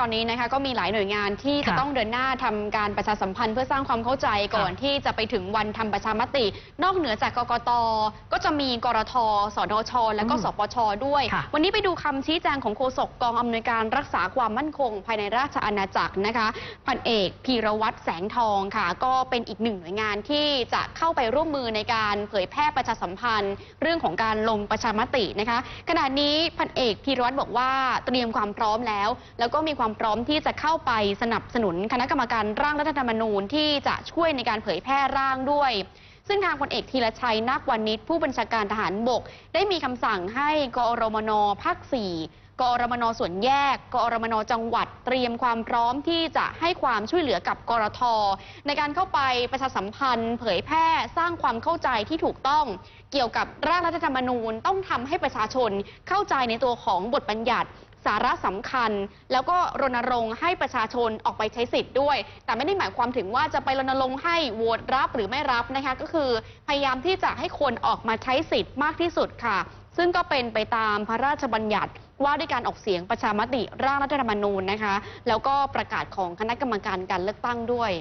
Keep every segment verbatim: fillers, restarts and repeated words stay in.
ตอนนี้นะคะก็มีหลายหน่วยงานที่จะต้องเดินหน้าทำการประชาสัมพันธ์เพื่อสร้างความเข้าใจก่อนที่จะไปถึงวันทำประชามตินอกเหนือจากกกต.ก็จะมีกรท.สนช.และก็สปช.ด้วยวันนี้ไปดูคำชี้แจงของโฆษกกองอำนวยการรักษาความมั่นคงภายในราชอาณาจักรนะคะพันเอกพีรวัตรแสงทองค่ะก็เป็นอีกหนึ่งหน่วยงานที่จะเข้าไปร่วมมือในการเผยแพร่ประชาสัมพันธ์เรื่องของการลงประชามตินะคะขณะนี้พันเอกพีรวัตรบอกว่าเตรียมความพร้อมแล้วแล้วก็มีความพร้อมที่จะเข้าไปสนับสนุนคณะกรรมการร่างรัฐธรรมนูญที่จะช่วยในการเผยแพร่ร่างด้วยซึ่งทางพลเอกธีรชัยนาควานิชผู้บัญชาการทหารบกได้มีคำสั่งให้กอรมนภาคสี่กอรมนส่วนแยกกอรมนจังหวัดเตรียมความพร้อมที่จะให้ความช่วยเหลือกับกรทในการเข้าไปประชาสัมพันธ์เผยแพร่สร้างความเข้าใจที่ถูกต้องเกี่ยวกับร่างรัฐธรรมนูญต้องทำให้ประชาชนเข้าใจในตัวของบทบัญญัติสาระสำคัญแล้วก็รณรงค์ให้ประชาชนออกไปใช้สิทธิ์ด้วยแต่ไม่ได้หมายความถึงว่าจะไปรณรงค์ให้โหวตรับหรือไม่รับนะคะก็คือพยายามที่จะให้คนออกมาใช้สิทธิ์มากที่สุดค่ะซึ่งก็เป็นไปตามพระราชบัญญัติว่าด้วยการออกเสียงประชามติร่างรัฐธรรมนูญนะคะแล้วก็ประกาศของคณะกรรมการการเลือกตั้งด้วย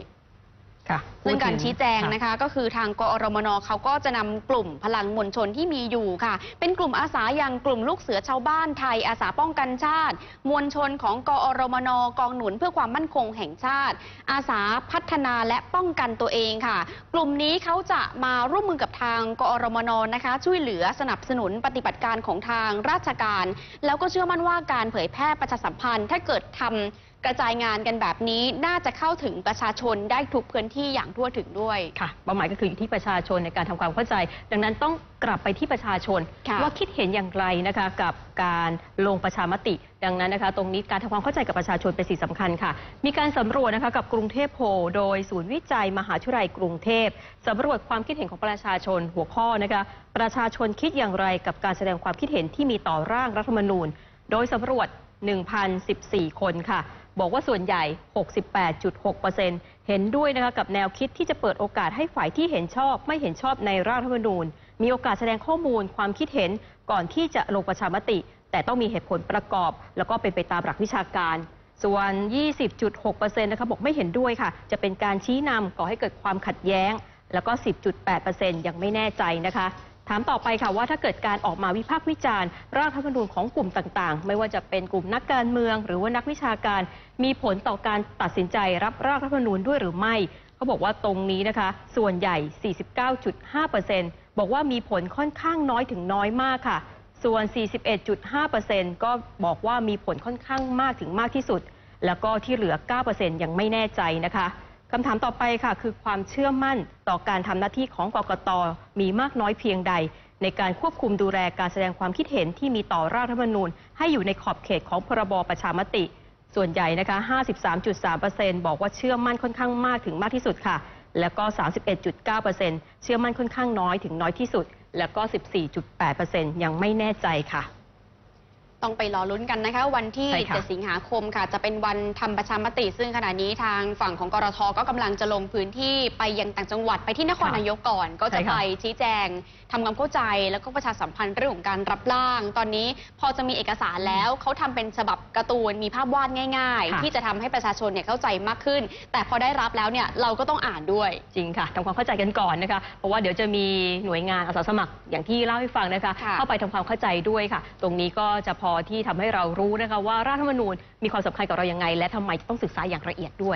ซึ่งการชี้แจงนะคะก็คือทางกอรมนเขาก็จะนำกลุ่มพลังมวลชนที่มีอยู่ค่ะเป็นกลุ่มอาสาอย่างกลุ่มลูกเสือชาวบ้านไทยอาสาป้องกันชาติมวลชนของกอรมนกองหนุนเพื่อความมั่นคงแห่งชาติอาสาพัฒนาและป้องกันตัวเองค่ะกลุ่มนี้เขาจะมาร่วมมือกับทางกอรมนนะคะช่วยเหลือสนับสนุนปฏิบัติการของทางราชการแล้วก็เชื่อมั่นว่าการเผยแพร่ประชาสัมพันธ์ถ้าเกิดทำกระจายงานกันแบบนี้น่าจะเข้าถึงประชาชนได้ทุกพื้นที่อย่างทั่วถึงด้วยค่ะเป้าหมายก็คืออยู่ที่ประชาชนในการทำความเข้าใจดังนั้นต้องกลับไปที่ประชาชนว่าคิดเห็นอย่างไรนะคะกับการลงประชามติดังนั้นนะคะตรงนี้การทำความเข้าใจกับประชาชนเป็นสิ่งสำคัญค่ะมีการสำรวจนะคะกับกรุงเทพโพลโดยศูนย์วิจัยมหาวิทยาลัยกรุงเทพสำรวจความคิดเห็นของประชาชนหัวข้อนะคะประชาชนคิดอย่างไรกับการแสดงความคิดเห็นที่มีต่อร่างรัฐธรรมนูญโดยสำรวจ หนึ่งพันสิบสี่ คนค่ะบอกว่าส่วนใหญ่ หกสิบแปดจุดหกเปอร์เซ็นต์ เห็นด้วยนะคะกับแนวคิดที่จะเปิดโอกาสให้ฝ่ายที่เห็นชอบไม่เห็นชอบในร่างรัฐธรรมนูญมีโอกาสแสดงข้อมูลความคิดเห็นก่อนที่จะลงประชามติแต่ต้องมีเหตุผลประกอบแล้วก็เป็นไปตามหลักวิชาการส่วน ยี่สิบจุดหกเปอร์เซ็นต์ นะคะบอกไม่เห็นด้วยค่ะจะเป็นการชี้นำก่อให้เกิดความขัดแย้งแล้วก็ สิบจุดแปดเปอร์เซ็นต์ ยังไม่แน่ใจนะคะถามต่อไปค่ะว่าถ้าเกิดการออกมาวิพากษ์วิจารณ์ร่างรัฐธรรมนูญของกลุ่มต่างๆไม่ว่าจะเป็นกลุ่มนักการเมืองหรือว่านักวิชาการมีผลต่อการตัดสินใจรับร่างรัฐธรรมนูญด้วยหรือไม่เขาบอกว่าตรงนี้นะคะส่วนใหญ่ สี่สิบเก้าจุดห้าเปอร์เซ็นต์ บอกว่ามีผลค่อนข้างน้อยถึงน้อยมากค่ะส่วน สี่สิบเอ็ดจุดห้าเปอร์เซ็นต์ ก็บอกว่ามีผลค่อนข้างมากถึงมากที่สุดแล้วก็ที่เหลือ เก้าเปอร์เซ็นต์ ยังไม่แน่ใจนะคะคำถามต่อไปค่ะคือความเชื่อมั่นต่อการทำหน้าที่ของกกต.มีมากน้อยเพียงใดในการควบคุมดูแลการแสดงความคิดเห็นที่มีต่อร่างรัฐธรรมนูญให้อยู่ในขอบเขตของพรบประชามติส่วนใหญ่นะคะ ห้าสิบสามจุดสามเปอร์เซ็นต์ บอกว่าเชื่อมั่นค่อนข้างมากถึงมากที่สุดค่ะแล้วก็ สามสิบเอ็ดจุดเก้าเปอร์เซ็นต์ เชื่อมั่นค่อนข้างน้อยถึงน้อยที่สุดแล้วก็ สิบสี่จุดแปดเปอร์เซ็นต์ ยังไม่แน่ใจค่ะต้องไปรอลุ้นกันนะคะวันที่เจ็ดสิงหาคมค่ะจะเป็นวันทำประชามติซึ่งขณะนี้ทางฝั่งของกรทก็กำลังจะลงพื้นที่ไปยังต่างจังหวัดไปที่นครนายกก่อนก็จะไปชี้แจงทำความเข้าใจแล้วก็ประชาสัมพันธ์เรื่องของการรับร่างตอนนี้พอจะมีเอกสารแล้วเขาทำเป็นฉบับการ์ตูนมีภาพวาดง่ายๆที่จะทำให้ประชาชนเนี่ยเข้าใจมากขึ้นแต่พอได้รับแล้วเนี่ยเราก็ต้องอ่านด้วยจริงค่ะทำความเข้าใจกันก่อนนะคะเพราะว่าเดี๋ยวจะมีหน่วยงานอาสาสมัครอย่างที่เล่าให้ฟังนะคะเข้าไปทำความเข้าใจด้วยค่ะตรงนี้ก็จะพอที่ทำให้เรารู้นะคะว่าร่างรัฐธรรมนูญมีความสำคัญกับเราอย่างไรและทำไมต้องศึกษาอย่างละเอียดด้วย